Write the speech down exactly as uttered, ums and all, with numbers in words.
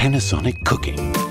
Panasonic cooking.